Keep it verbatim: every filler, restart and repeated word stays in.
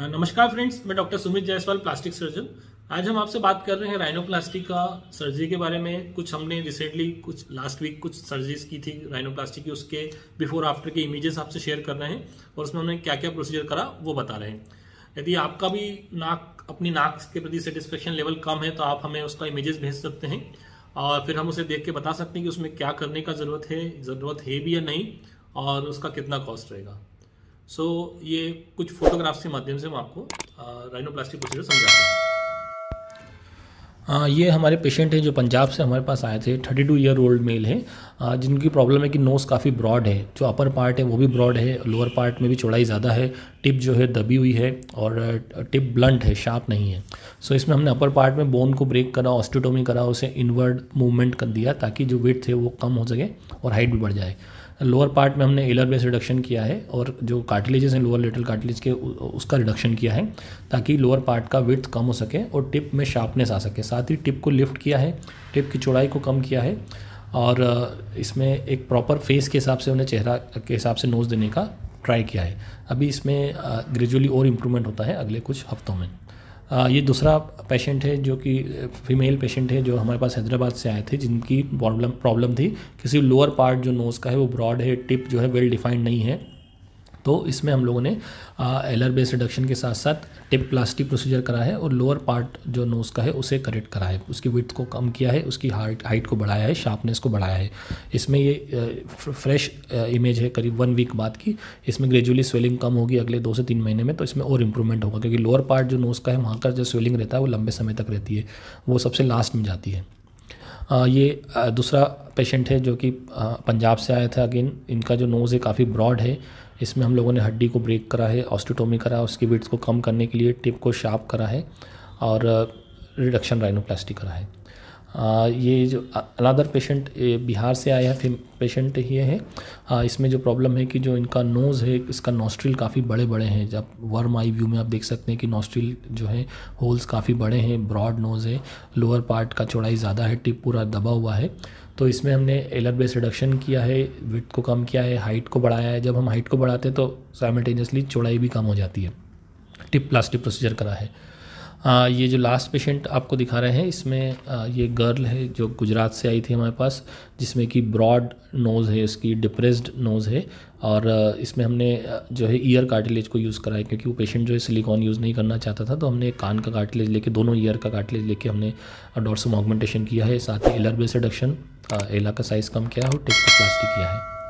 नमस्कार फ्रेंड्स, मैं doctor Sumit Jaiswal, plastic surgeon. आज हम आपसे बात कर रहे हैं राइनोप्लास्टी का सर्जरी के बारे में। कुछ हमने रिसेंटली कुछ लास्ट वीक कुछ सर्जरीज की थी राइनोप्लास्टी की, उसके बिफोर आफ्टर के इमेजेस आपसे शेयर कर रहे हैं और उसमें हमने क्या क्या प्रोसीजर करा वो बता रहे हैं। यदि आपका भी नाक अपनी नाक के प्रति सेटिस्फेक्शन लेवल कम है तो आप हमें उसका इमेजेस भेज सकते हैं और फिर हम उसे देख के बता सकते हैं कि उसमें क्या करने का ज़रूरत है ज़रूरत है भी या नहीं और उसका कितना कॉस्ट रहेगा। सो so, ये कुछ फोटोग्राफ्स के माध्यम से हम आपको राइनोप्लास्टी प्रोसीजर समझाते हैं। ये हमारे पेशेंट हैं जो पंजाब से हमारे पास आए थे। Thirty two year old male है आ, जिनकी प्रॉब्लम है कि नोज़ काफ़ी ब्रॉड है, जो अपर पार्ट है वो भी ब्रॉड है, लोअर पार्ट में भी चौड़ाई ज़्यादा है, टिप जो है दबी हुई है और टिप ब्लंट है, शार्प नहीं है। सो so, इसमें हमने अपर पार्ट में बोन को ब्रेक करा, ऑस्टियोटॉमी करा, उसे इनवर्ड मूवमेंट कर दिया ताकि जो विड्थ है वो कम हो सके और हाइट भी बढ़ जाए। लोअर पार्ट में हमने एलर बेस रिडक्शन किया है और जो कार्टिलेजेस हैं लोअर लेटरल कार्टिलेज के उसका रिडक्शन किया है ताकि लोअर पार्ट का विड्थ कम हो सके और टिप में शार्पनेस आ सके। साथ ही टिप को लिफ्ट किया है, टिप की चौड़ाई को कम किया है और इसमें एक प्रॉपर फेस के हिसाब से उन्हें चेहरा के हिसाब से नोज़ देने का ट्राई किया है। अभी इसमें ग्रेजुअली और इम्प्रूवमेंट होता है अगले कुछ हफ्तों में। ये दूसरा पेशेंट है जो कि फीमेल पेशेंट है जो हमारे पास हैदराबाद से आए थे, जिनकी प्रॉब्लम प्रॉब्लम थी किसी लोअर पार्ट जो नोज़ का है वो ब्रॉड है, टिप जो है वेल डिफाइंड नहीं है। तो इसमें हम लोगों ने एलर बेस रिडक्शन के साथ साथ टिप प्लास्टिक प्रोसीजर करा है और लोअर पार्ट जो नोज़ का है उसे करेक्ट करा है, उसकी विड्थ को कम किया है, उसकी हाइट हाइट को बढ़ाया है, शार्पनेस को बढ़ाया है। इसमें ये फ्रेश इमेज है करीब वन वीक बाद की। इसमें ग्रेजुअली स्वेलिंग कम होगी अगले दो से तीन महीने में, तो इसमें और इम्प्रूवमेंट होगा क्योंकि लोअर पार्ट जो नोज़ का है वहाँ का जो स्वेलिंग रहता है वो लंबे समय तक रहती है, वो सबसे लास्ट में जाती है। ये दूसरा पेशेंट है जो कि पंजाब से आया था। अगेन इनका जो नोज़ है काफ़ी ब्रॉड है, इसमें हम लोगों ने हड्डी को ब्रेक करा है, ऑस्टियोटॉमी करा, उसकी विड्थ को कम करने के लिए टिप को शार्प करा है और रिडक्शन राइनोप्लास्टी करा है। आ, ये जो अनदर पेशेंट बिहार से आया है पेशेंट ये है। आ, इसमें जो प्रॉब्लम है कि जो इनका नोज़ है इसका नॉस्ट्रिल काफ़ी बड़े बड़े हैं। जब वर्म आई व्यू में आप देख सकते हैं कि नॉस्ट्रिल जो है होल्स काफ़ी बड़े हैं, ब्रॉड नोज़ है, लोअर पार्ट का चौड़ाई ज़्यादा है, टिप पूरा दबा हुआ है। तो इसमें हमने एलर बेस रिडक्शन किया है, विड्थ को कम किया है, हाइट को बढ़ाया है। जब हम हाइट को बढ़ाते हैं तो साइमल्टेनियसली चौड़ाई भी कम हो जाती है। टिप प्लास्टिक प्रोसीजर करा है। आ, ये जो लास्ट पेशेंट आपको दिखा रहे हैं इसमें आ, ये गर्ल है जो गुजरात से आई थी हमारे पास, जिसमें कि ब्रॉड नोज़ है, इसकी डिप्रेस्ड नोज़ है और इसमें हमने जो है ईयर कार्टिलेज को यूज़ कराया क्योंकि वो पेशेंट जो है सिलिकॉन यूज़ नहीं करना चाहता था। तो हमने कान का कार्टिलेज लेके, दोनों ईयर का कार्टिलेज लेके हमने डॉर्सम ऑगमेंटेशन किया है, साथ ही एलर बेस रिडक्शन, एला का साइज़ कम किया है और टिप प्लास्टिक किया है।